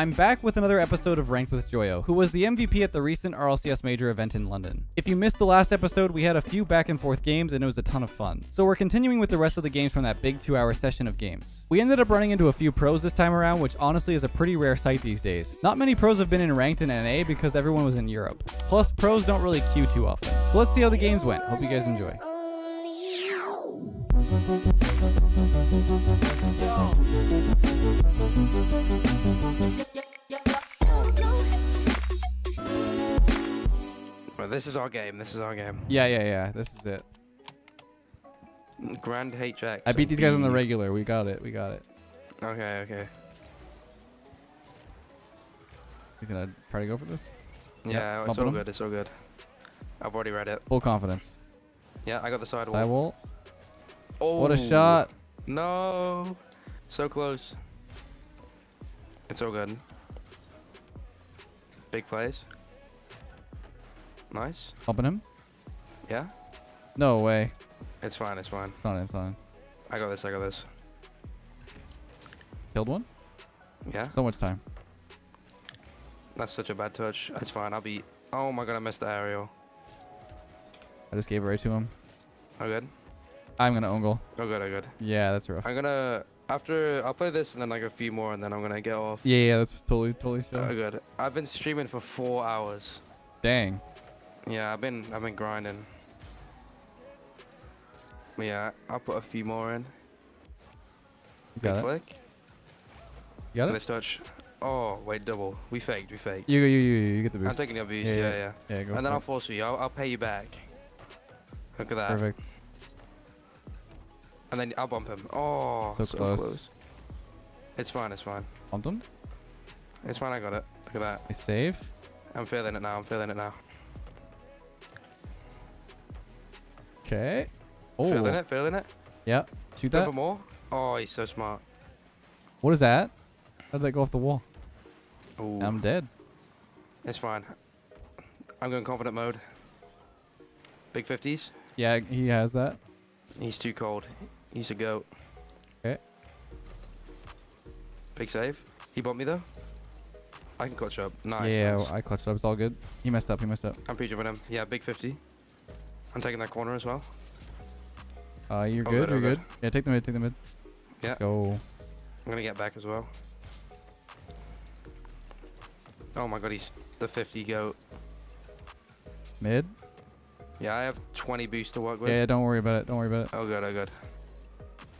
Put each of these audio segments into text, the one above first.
I'm back with another episode of Ranked with Joyo, who was the MVP at the recent RLCS Major event in London. If you missed the last episode, we had a few back and forth games and it was a ton of fun. So we're continuing with the rest of the games from that big 2-hour session of games. We ended up running into a few pros this time around, which honestly is a pretty rare sight these days. Not many pros have been in Ranked in NA because everyone was in Europe. Plus, pros don't really queue too often. So let's see how the games went. Hope you guys enjoy. This is our game. This is our game. Yeah. This is it. Grand HX. I beat these guys on the regular. We got it. Okay. He's gonna try to go for this? Yeah, it's all good. It's all good. I've already read it. Full confidence. Yeah, I got the sidewall. Sidewall. Oh, what a shot! No, so close. It's all good. Big plays. Nice. Bumping him? Yeah. No way. It's fine. It's fine. It's not in. It's not in. I got this. I got this. Killed one? Yeah. So much time. That's such a bad touch. That's fine. I'll be... Oh my god, I missed the aerial. I just gave it right to him. Oh, good. I'm going to own goal. Oh, good. Oh, good. Yeah, that's rough. I'm going to... After... I'll play this and then like a few more and then I'm going to get off. Yeah, that's totally sure. Oh, good. I've been streaming for 4 hours. Dang. Yeah, I've been grinding. But yeah, I'll put a few more in. You got it. Flick. You got it? This touch. Oh, wait, double. We faked. You get the boost. I'm taking the boost, yeah. Yeah, go and then I'll force you. I'll pay you back. Look at that. Perfect. And then I'll bump him. Oh, so close. It's fine. Bumped him? It's fine, I got it. Look at that. I save. I'm feeling it now. Okay. Oh. Feeling it. Yeah. Shoot that. More. Oh, he's so smart. What is that? How did that go off the wall? Ooh. I'm dead. It's fine. I'm going confident mode. Big 50s. Yeah, he has that. He's too cold. He's a goat. Okay. Big save. He bumped me though. I can clutch up. Nice. Yeah, nice. I clutched up. It's all good. He messed up. I'm pre jumping him. Yeah, big 50. I'm taking that corner as well. You're good. Yeah, take the mid. Yeah. Let's go. I'm gonna get back as well. Oh my god, he's the 50 goat. Mid? Yeah, I have 20 boosts to work with. Yeah, don't worry about it. Oh good.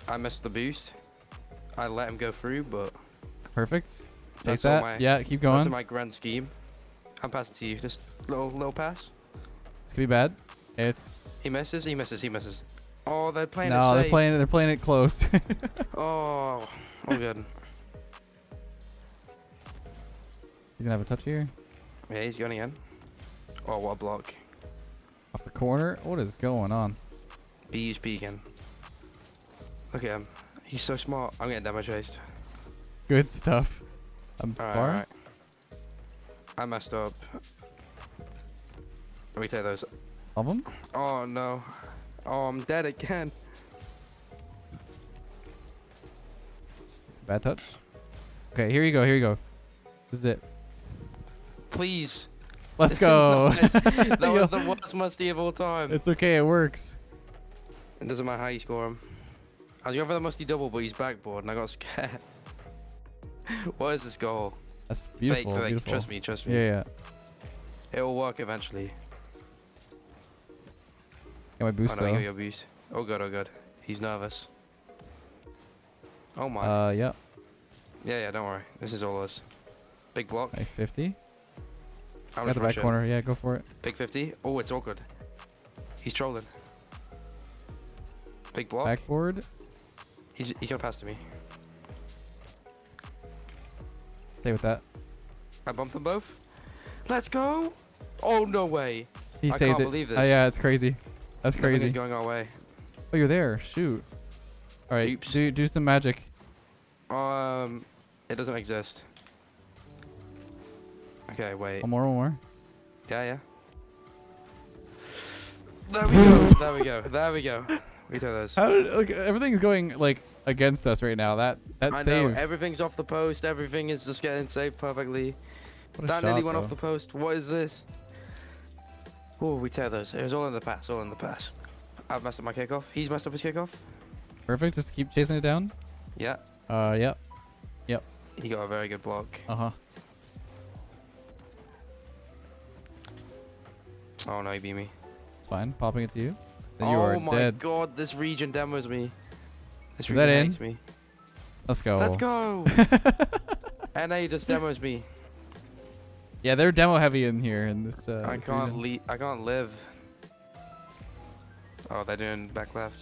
I missed the boost. I let him go through, but... Perfect. Take that. Yeah, keep going. That's my grand scheme. I'm passing to you. Just little pass. This could be bad. He misses. Oh, they're playing it safe. No, they're playing it close. oh, good. He's gonna have a touch here. Yeah, he's going again. Oh, what a block. Off the corner? What is going on? He's peeking. Look at him. He's so smart. I'm getting damage chased. Good stuff. I'm far. Right. I messed up. Let me take those. Of them? Oh no. Oh, I'm dead again. Bad touch. Okay, here you go. This is it. Please. Let's go. That was the worst musty of all time. It's okay, it works. It doesn't matter how you score him. I was going for the musty double, but he's backboard and I got scared. What is this goal? That's beautiful. Fake. Trust me. Yeah. It will work eventually. Got my boost, though. Your boost. Oh, good. He's nervous. Oh, my. Yeah, don't worry. This is all us. Big block. Nice 50. Got the back corner. Yeah, go for it. Big 50. Oh, it's awkward. He's trolling. Big block. Backboard. He's going to pass to me. Stay with that. I bumped them both. Let's go. Oh, no way. He saved it. I can't believe this. Oh, yeah, it's crazy. That's crazy. He's going our way. Oh, you're there. Shoot. All right. Oops. Do some magic. It doesn't exist. Okay, wait. One more. Yeah. There we go. We throw those. How did, like, everything's going like against us right now. That save. I know, everything's off the post. Everything is just getting saved perfectly. That nearly went off the post. What is this? Oh, we tear those. It was all in the pass, all in the pass. I've messed up my kickoff. He's messed up his kickoff. Perfect. Just keep chasing it down. Yeah. Yep. Yep. He got a very good block. Uh-huh. Oh, no, he beat me. It's fine. Popping it to you. You are dead. Oh, my God. This region demos me. This region hates me. Let's go. Let's go. NA just demos me. Yeah, they're demo heavy in here. In this, I can't live. Oh, they're doing back left.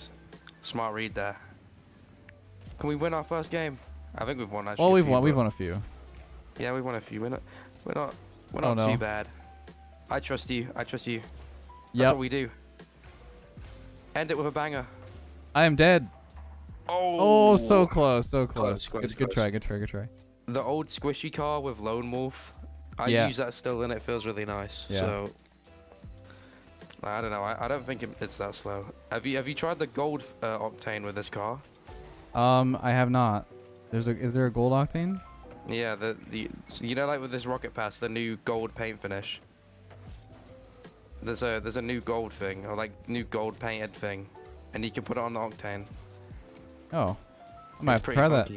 Smart read there. Can we win our first game? I think we've won. Actually, well, we've won a few. Yeah, we've won a few. We're not too bad. I trust you. I trust you. That's what we do. End it with a banger. I am dead. Oh, so close, so close. Good try, good try, good try. The old squishy car with Lone Wolf. I use that still, and it feels really nice. Yeah. So I don't know. I don't think it's that slow. Have you tried the gold octane with this car? I have not. Is there a gold octane? Yeah, the you know, like with this rocket pass, the new gold paint finish. There's a new gold thing, or like new gold painted thing, and you can put it on the octane. Oh, I might have to try that.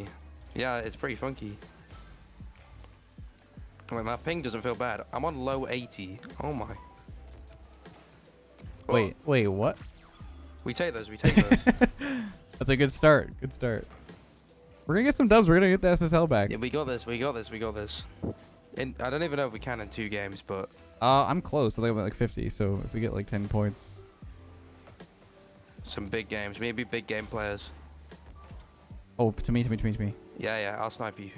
Yeah, it's pretty funky. Wait, my ping doesn't feel bad. I'm on low 80. Oh my. Wait, what? We take those. We take those. That's a good start. Good start. We're gonna get some dubs. We're gonna get the SSL back. Yeah, we got this. We got this. We got this. And I don't even know if we can in 2 games, but. I'm close. I think I'm at like 50. So if we get like 10 points. Some big games. Maybe big game players. Oh, to me. Yeah. I'll snipe you.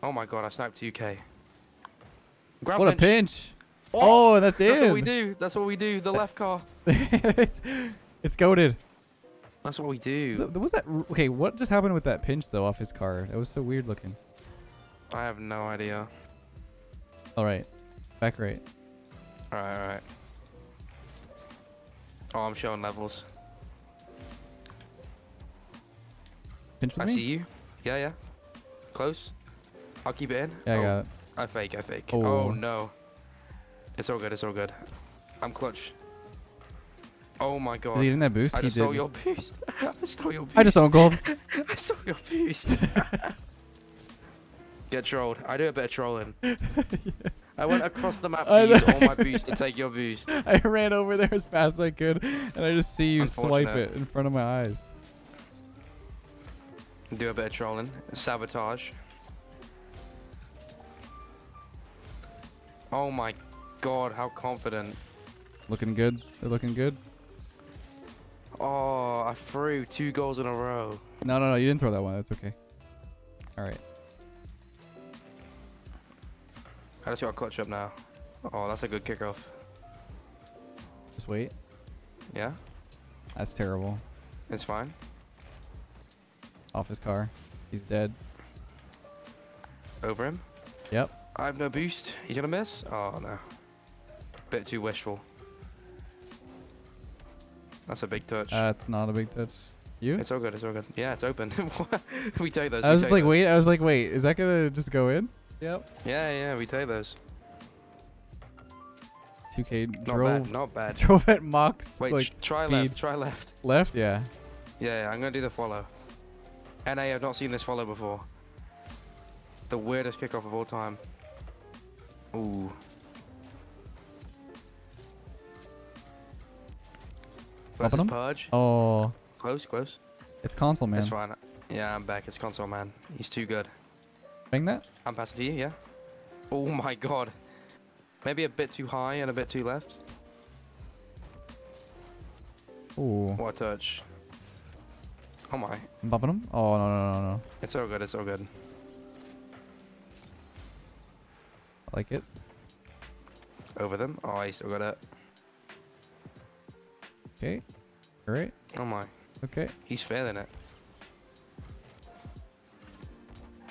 Oh my God! I sniped 2K. Grab what pinch. A pinch! Oh, that's it. That's what we do. That's what we do. The left car. it's goated. That's what we do. So, was that okay? What just happened with that pinch though off his car? That was so weird looking. I have no idea. All right, back right. All right. Oh, I'm showing levels. Pinch with me? I see you. Yeah. Close. I'll keep it in. Yeah, I got it. I fake. Oh no. It's all good. It's all good. I'm clutch. Oh my God. Is he in that boost? I stole your boost. I stole your boost. I just own gold. I stole your boost. Get trolled. I do a bit of trolling. Yeah. I went across the map to use all my boost to take your boost. I ran over there as fast as I could, and I just see you swipe it in front of my eyes. Do a bit of trolling. Sabotage. Oh my God, how confident. Looking good. They're looking good. Oh, I threw 2 goals in a row. No, you didn't throw that one. That's okay. All right. I just got a clutch up now. Oh, that's a good kickoff. Just wait. Yeah? That's terrible. It's fine. Off his car. He's dead. Over him? Yep. I have no boost. He's gonna miss. Oh no. Bit too wishful. That's a big touch. It's not a big touch. You? It's all good. It's all good. Yeah, it's open. We take those. I was like, wait. Is that gonna just go in? Yep. Yeah. We take those. 2K drove. Not bad. Drove at max. Wait. Like, try left. Left? Yeah. Yeah. I'm gonna do the follow. NA, I've not seen this follow before. The weirdest kickoff of all time. Ooh. Versus Purge. Oh. Close. It's console, man. It's fine. Yeah, I'm back. It's console, man. He's too good. Bang that? I'm passing to you, yeah. Oh my God. Maybe a bit too high and a bit too left. Ooh. What a touch. Oh my. I'm bopping him? Oh, no. It's all good. It's all good. I like it. Over them. Oh, I still got it. Okay. All right. Oh my. Okay. He's failing it.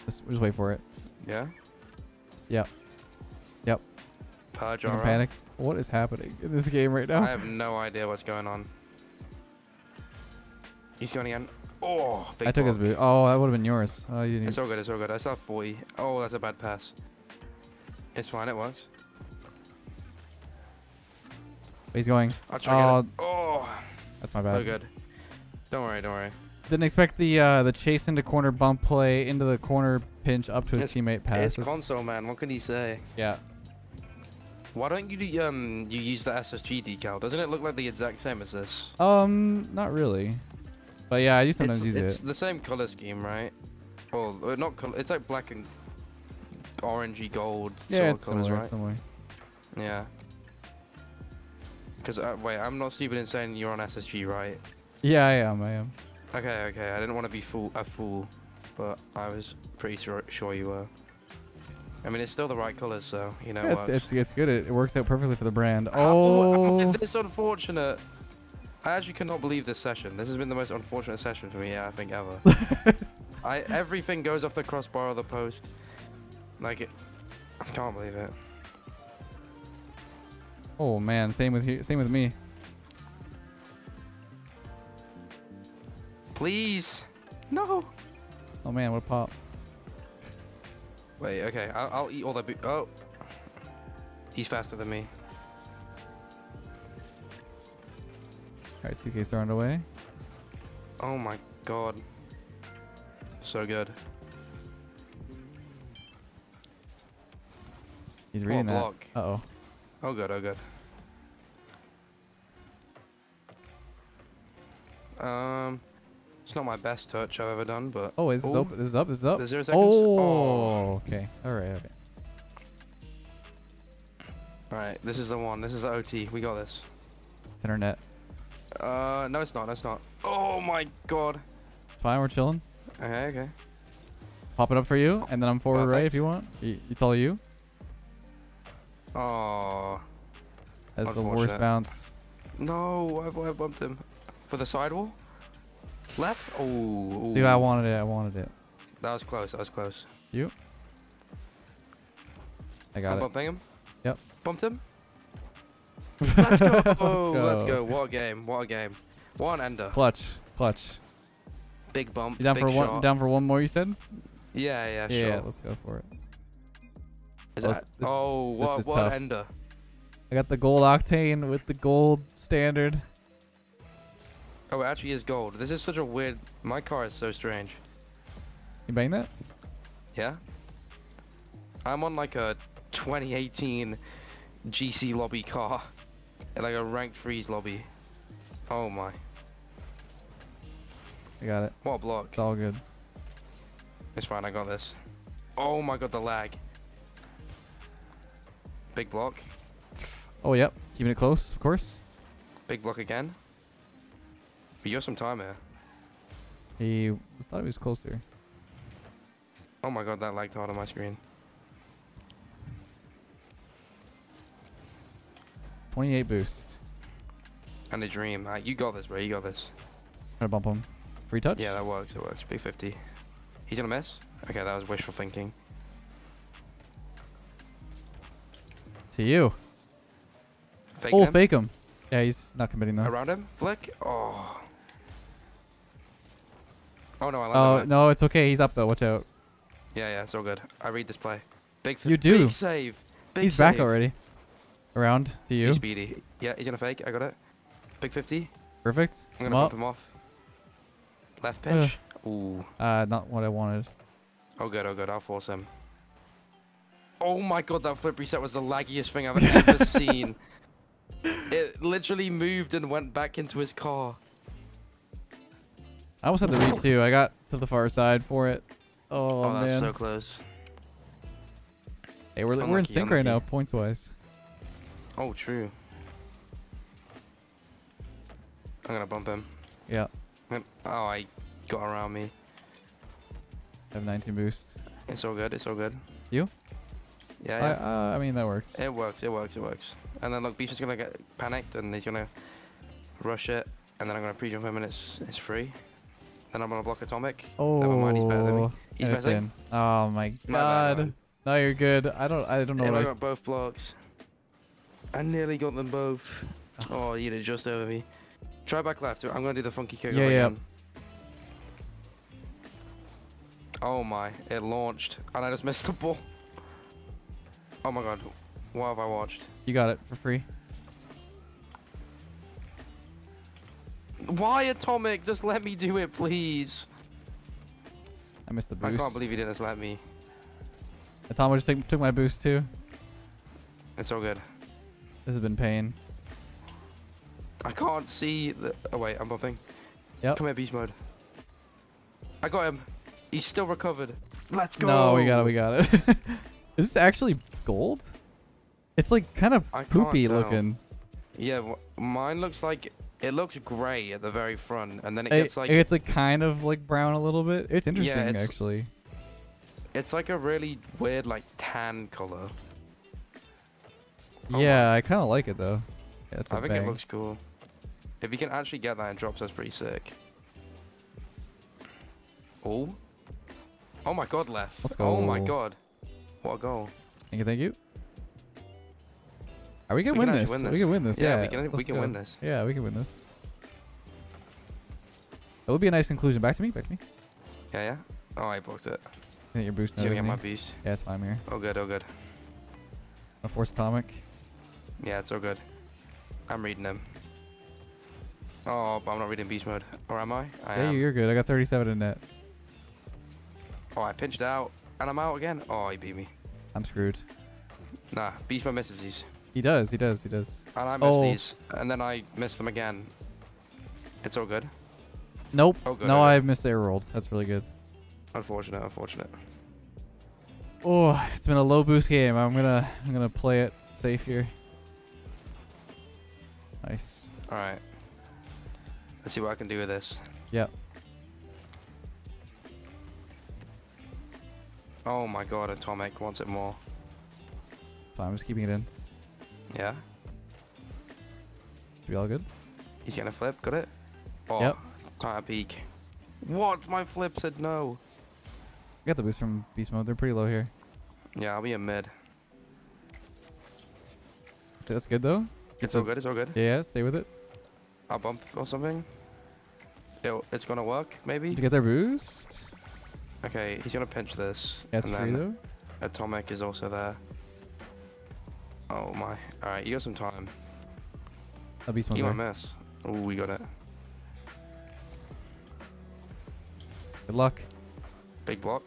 Just wait for it. Yeah? Yep. Purge, all right. Panic. What is happening in this game right now? I have no idea what's going on. He's going again. Oh, I took his boot. Oh, that would have been yours. Oh, you didn't. It's all good. It's all good. I saw 40. Oh, that's a bad pass. It's fine. It works. He's going. I'll try to get it. Oh, that's my bad. So good. Don't worry. Don't worry. Didn't expect the chase into corner bump play into the corner pinch up to his teammate pass. It's console, man. What can he say? Yeah. Why don't you do, you use the SSG decal? Doesn't it look like the exact same as this? Not really. But yeah, I do sometimes use it. It's the same color scheme, right? Well, not color. It's like black and orangey gold. Yeah, it's colors, similar, right? Similar. Yeah. Because wait, I'm not stupid in saying you're on SSG, right? Yeah, I am. I am. Okay, okay. I didn't want to be a fool, but I was pretty sure you were. I mean, it's still the right colors, so you know. Yeah, it's good. It works out perfectly for the brand. Oh, it's unfortunate. I actually cannot believe this session. This has been the most unfortunate session for me, I think, ever. Everything goes off the crossbar or the post. Like, I can't believe it. Oh man, same with you. Same with me. Please, no. Oh man, what a pop! Wait, okay, I'll eat all that. Oh, he's faster than me. All right, 2K's thrown away. Oh my god, so good. He's reading that. Uh oh. Oh god, oh god. It's not my best touch I've ever done, but... Oh, wait, this is up. This is up. This is up. Oh, okay. All right. Okay. All right. This is the one. This is the OT. We got this. It's internet. No, it's not. It's not. Oh, my God. Fine. We're chilling. Okay, okay. Pop it up for you, and then I'm forward right if you want. It's all you. Oh. That's the worst bounce. No, I bumped him. For the sidewall? Left? Oh, dude, I wanted it. I wanted it. That was close. That was close. You? I got it. Bumping him? Yep. Bumped him? Let's go. Oh, let's go. What a game. What a game. One ender. Clutch. Clutch. Big bump. You down for one? Down for one more? You said? Yeah. Yeah. Sure. Yeah. Let's go for it. Oh, what ender? I got the gold octane with the gold standard. Oh, it actually is gold. This is such a weird... My car is so strange. You bang that? Yeah. I'm on like a 2018 GC lobby car. Like a ranked freeze lobby. Oh my. I got it. What a block. It's all good. It's fine, I got this. Oh my god, the lag. Big block. Oh, yep. Keeping it close, of course. Big block again. You have some time here. He thought he was closer. Oh my god, that lagged hard on my screen. 28 boost. And a dream. You got this, bro. You got this. I'm gonna bump him. Free touch? Yeah, that works. It works. Big 50. He's gonna miss? Okay, that was wishful thinking. To you. Fake him? Fake him. Yeah, he's not committing though. Around him? Flick? Oh. Oh no, I landed. Oh no, it's okay. He's up though. Watch out. Yeah, yeah, it's all good. I read this play. Big. You do. Big save. Big he's save. Back already. Around to you. He's speedy. Yeah, he's gonna fake. I got it. Big 50. Perfect. I'm gonna pop him off. Left pinch. Ooh. Not what I wanted. Oh good. Oh good. I'll force him. Oh my god, that flip reset was the laggiest thing I've ever seen. It literally moved and went back into his car. I almost had the read too. I got to the far side for it. Oh man. That's so close. Hey, we're in sync right now, points wise. Oh, true. I'm gonna bump him. Yeah. Oh, I got around me. I have 19 boost. It's all good. It's all good. You? Yeah. I mean that works. It works. It works. It works. And then look, Beach is gonna get panicked and he's gonna rush it. And then I'm gonna pre-jump him and it's free. Then I'm gonna block Atomic. Oh, never mind, he's better than me. He's better than me. Oh my god. No, you're good. I don't know. And I got both blocks. I nearly got them both. Oh, you did just over me. Try back left. I'm gonna do the funky kick. Yeah, yeah. Oh my, it launched and I just missed the ball. Oh my god, what have I watched? You got it for free. Why Atomic? Just let me do it, please. I missed the boost. I can't believe you didn't just let me. Atomic just took my boost too. It's all good. This has been pain. I can't see the... Oh wait, I'm bumping. Yep. Come here, beast mode. I got him. He's still recovered. Let's go. No, we got it. We got it. Is this actually gold? It's like kind of poopy looking. Yeah, well, mine looks like... It looks gray at the very front, and then it gets like... It's like kind of like brown a little bit. It's interesting, yeah, it's, actually. It's like a really weird like tan color. Oh yeah, I kind of like it though. Yeah, I think it looks cool. If you can actually get that in drops, that's pretty sick. Oh. Oh my god, left. Let's go. Oh my god. What a goal. Thank you, thank you. Are we gonna win this? We can win this. Yeah, we can win this. Yeah, we can win this. It would be a nice conclusion. Back to me. Back to me. Yeah, yeah. Oh, I blocked it. Get your boost now. Gonna get my beast. Yeah, it's fine. I'm here. Oh good. Oh good. A force atomic. Yeah, it's all good. I'm reading them. Oh, but I'm not reading beast mode. Or am I? Yeah, you're good. I got 37 in net. Oh, I pinched out, and I'm out again. Oh, he beat me. I'm screwed. Nah, beast mode misses these. He does, he does, he does. And I miss these, and then I miss them again. It's all good. Nope. Oh, good, no, I missed air rolled. That's really good. Unfortunate, unfortunate. Oh, it's been a low boost game. I'm gonna play it safe here. Nice. All right. Let's see what I can do with this. Yep. Oh my god, Atomic wants it more. Fine, I'm just keeping it in. Yeah. Should be all good. He's gonna flip, got it? Oh, yep. Tire peak. What? My flip said no. I got the boost from beast mode. They're pretty low here. Yeah, I'll be a mid. So that's good though. It's all good. It's all good. Yeah, stay with it. I'll bump or something. It's gonna work, maybe. Did you get their boost? Okay, he's gonna pinch this. Yeah, it's free though. Atomic is also there. Oh my. Alright, you got some time. That beast one's right. Mess. Oh, we got it. Good luck. Big block.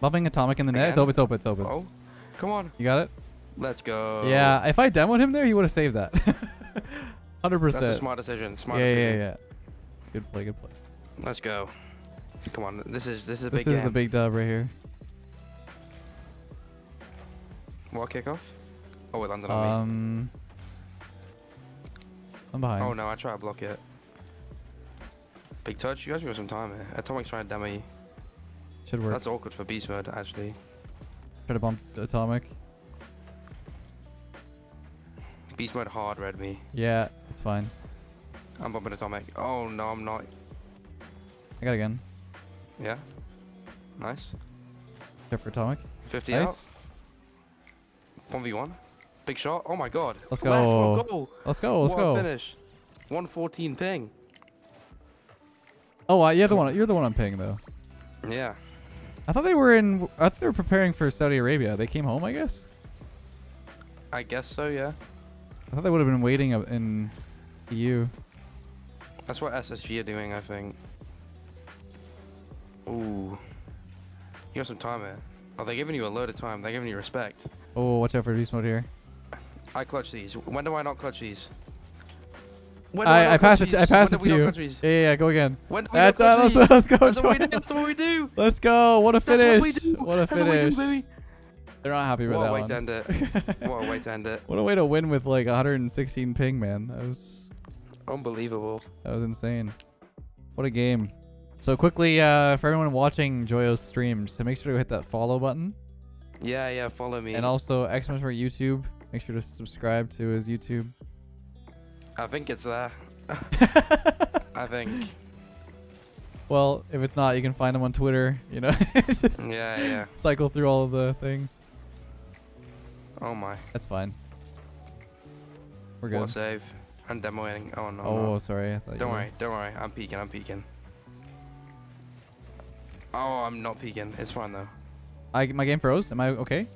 Bumping Atomic in the net. It's open, it's open, it's open. Oh, come on. You got it? Let's go. Yeah, if I demoed him there, he would have saved that. 100%. That's a smart decision. Smart decision. Yeah, yeah, yeah. Good play, good play. Let's go. Come on. This is a big game. This is the big dub right here. What kickoff? Oh, it landed on me. I'm behind. Oh no, I try to block it. Big touch. You guys got some time here. Atomic's trying to demo you. Should work. That's awkward for beast mode, actually. Try to bump Atomic. Beast mode hard read me. Yeah, it's fine. I'm bumping Atomic. Oh no, I'm not. I got it again. Yeah. Nice. Except for Atomic. 50 nice. Out. 1v1. Big shot. Oh my god. Let's go. Let's go. Let's go. Let's go. Finish. 114 ping. Oh, you're the one I'm ping though. Yeah. I thought they were in. I thought they were preparing for Saudi Arabia. They came home, I guess. I guess so. Yeah. I thought they would have been waiting in EU. That's what SSG are doing, I think. Ooh. You got some time here. Oh, they're giving you a load of time. They're giving you respect. Oh, watch out for beast mode here. I clutch these. When do I not clutch these? I pass it. I pass it to you. Yeah, yeah, go again. Let's go. That's what we do. Let's go. What a finish. What a finish. They're not happy with that one. What a way to end it. What a way to end it. What a way to win with like 116 ping, man. That was unbelievable. That was insane. What a game. So quickly, for everyone watching Joyo's streams, so make sure to hit that follow button. Yeah, yeah, follow me. And also, Xmas for YouTube. Make sure to subscribe to his YouTube. I think it's there. I think. Well, if it's not, you can find him on Twitter. You know, just yeah, yeah. Cycle through all of the things. Oh my. That's fine. We're good. What a save. I'm demoing. Oh no. Oh, no. Sorry. Don't worry. Don't worry. I'm peeking. I'm peeking. Oh, I'm not peeking. It's fine though. My game froze. Am I okay?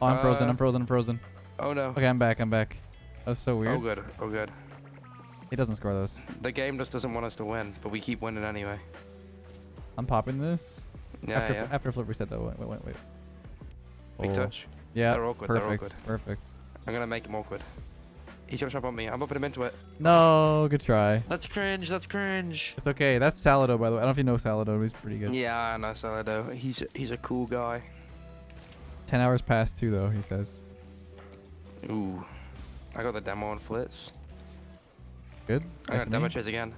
Oh, I'm frozen. I'm frozen. I'm frozen. Oh no. Okay, I'm back. I'm back. That was so weird. Oh good. Oh good. He doesn't score those. The game just doesn't want us to win, but we keep winning anyway. I'm popping this. Yeah. After flip reset though. Wait. Big touch. Yeah. They're awkward. Perfect. They're awkward. Perfect. I'm gonna make him awkward. He's gonna jump on me. I'm bumping him into it. No, good try. That's cringe. That's cringe. It's okay. That's Salado, by the way. I don't know if you know Salado. He's pretty good. Yeah, I know Salado. He's a cool guy. 10 hours past 2 though. He says. Ooh, I got the demo on flits. Good. I got demo chase again.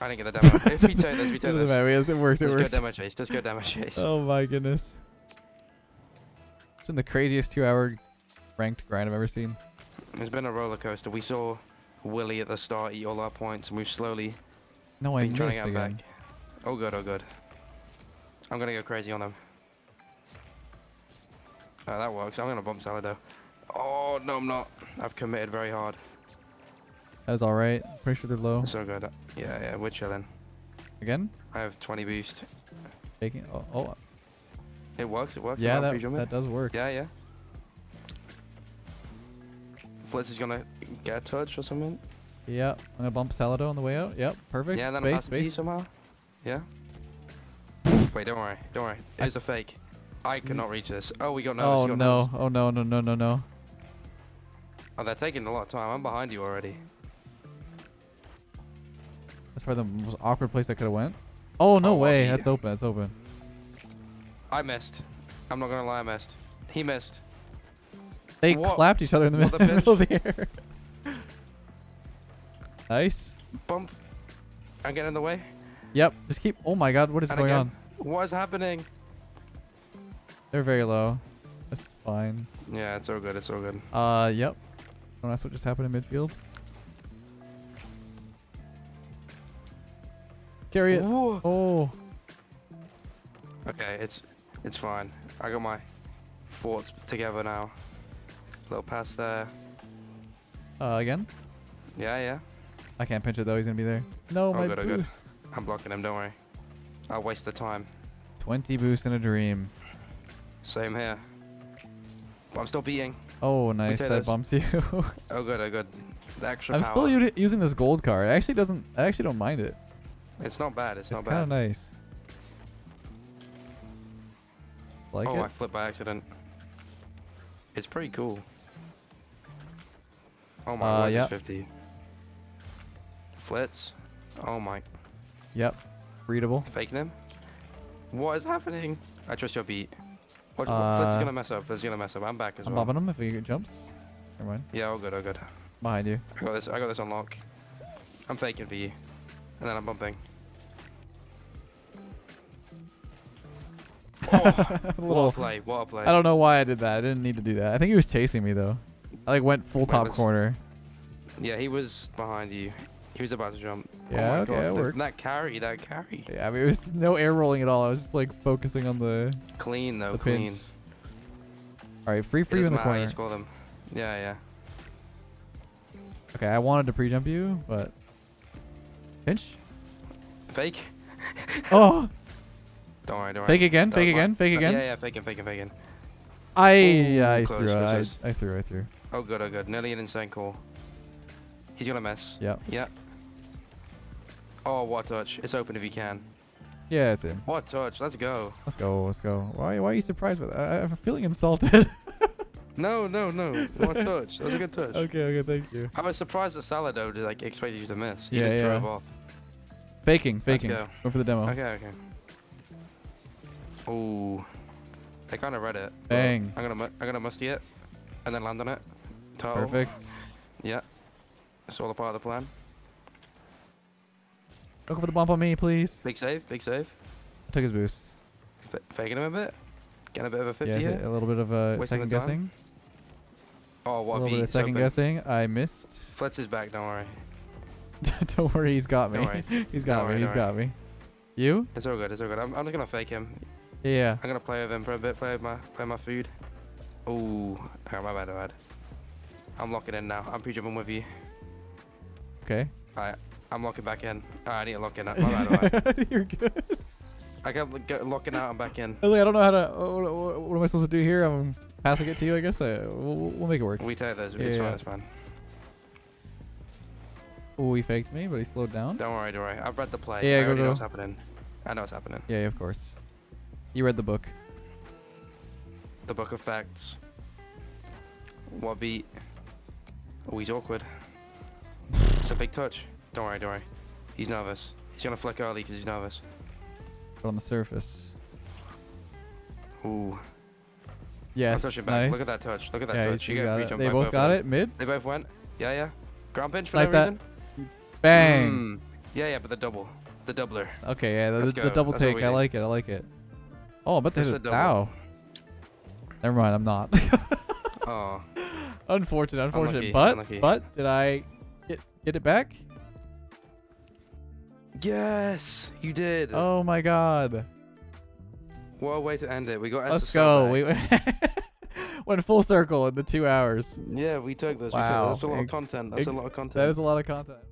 I didn't get the demo. It doesn't matter. It works. It works. Just go demo chase. Just go demo chase. Oh my goodness. It's been the craziest 2-hour ranked grind I've ever seen. It's been a roller coaster. We saw Willy at the start eat all our points, and we've slowly been trying to get back. Oh good, oh good. I'm gonna go crazy on him. Oh, that works. I'm gonna bump Salado. Oh no, I'm not. I've committed very hard. That's all right. Pretty sure they're low. So good. Yeah, yeah, we're chilling. Again? I have 20 boost. Taking. Oh. It works. It works. Yeah, that does work. Yeah, yeah. Blitz is gonna get a touch or something. Yeah, I'm gonna bump Salado on the way out. Yep, perfect. Yeah, then space somehow. Yeah. Wait, don't worry, don't worry. It's a fake. I cannot reach this. Oh, we got no. Oh no! Oh no! No! No! No! No! Oh, they're taking a lot of time. I'm behind you already. That's probably the most awkward place I could have went. Oh no way! That's open. That's open. I missed. I'm not gonna lie, I missed. He missed. They clapped each other in the middle of the air. Nice. Bump. I'm getting in the way. Yep. Just keep. Oh my God! What is going on? What is happening? They're very low. That's fine. Yeah, it's so good. It's so good. Yep. Don't ask what just happened in midfield. Carry it. Ooh. Oh. Okay, it's fine. I got my thoughts together now. Little pass there. Again? Yeah, yeah. I can't pinch it though. He's gonna be there. No, my boost. Good. I'm blocking him. Don't worry. I'll waste the time. 20 boost in a dream. Same here. Well, I'm still beating. Oh, nice. I bumped you. Oh, good. Oh, good. The extra power. I'm still using this gold card. I actually don't mind it. It's not bad. It's not bad. It's kind of nice. Like it? I flipped by accident. It's pretty cool. Oh my god, yeah. 50. Flits. Oh my. Yep. Readable. Faking him. What is happening? I trust your beat. Watch, Flits is gonna mess up. Flits is gonna mess up. I'm back as well. I'm bobbing him if he jumps. Never mind. Yeah, all good, all good. Behind you. I got this on lock. I'm faking for you. And then I'm bumping. Oh, what a play, what a play. I don't know why I did that. I didn't need to do that. I think he was chasing me though. I like went full top corner. Yeah, he was behind you. He was about to jump. Yeah, okay, that works. That carry. Yeah, I mean, it was no air rolling at all. I was just like focusing on the clean though, clean. Alright, free in the corner. Score them. Yeah, yeah. Okay, I wanted to pre-jump you, but pinch? Fake. Oh. Don't worry, don't worry. Fake again. Yeah, faking. I threw. Oh good. Nearly an insane call. He's gonna mess. Yep. Oh, what a touch. It's open if you can. Yeah, it's in. What a touch. Let's go. Why are you surprised by that? I'm feeling insulted. No. What a touch. That was a good touch. Okay, thank you. I was surprised that Salado did, like, expected you to miss. He just drove off. Faking. Go for the demo. Okay. Oh, I kind of read it. Bang! I'm gonna musty it, and then land on it. Turtle. Perfect. Yeah, that's all a part of the plan. Go for the bump on me, please. Big save. I took his boost. Faking him a bit. Getting a bit of a 50 here. A little bit of a second guessing. Oh, what a little bit of second guessing. I missed. Fletch is back. Don't worry. Don't worry. He's got me. He's got me. You? It's all good. I'm just gonna fake him. Yeah. I'm gonna play with him for a bit. Play with my food. Ooh. Oh, my bad. I'm locking in now. I'm pre-jumping with you. Okay. Alright. I'm locking back in. Oh, I need to lock in. My bad. You're good. I got locking out and back in. Really, I don't know how to. What am I supposed to do here? I'm passing it to you, I guess. We'll make it work. We take those. It's fine. It's fine. Oh, he faked me, but he slowed down. Don't worry, don't worry. I've read the play. Yeah, I already know what's happening. I know what's happening. Yeah, of course. You read the book. The book of facts. What beat? Oh, he's awkward. It's a big touch. Don't worry, don't worry. He's nervous. He's gonna flick early because he's nervous. But on the surface. Ooh. Yes, nice. Look at that touch. Look at that touch. You got it. They both got it mid. They both went. Yeah, yeah. Ground pinch for no reason. Bang. Mm. Yeah, yeah, but the double. The doubler. Okay, yeah, the double take. I like it. I like it. Oh, but there's a foul. Never mind, I'm not. Oh. Unfortunate, unfortunate. Unlucky, but did I get it back? Yes, you did. Oh my God. What a way to end it. We got. Let's go. We went full circle in the 2 hours. Yeah, we took this. Wow. That's a lot of content. That's a lot of content. That is a lot of content.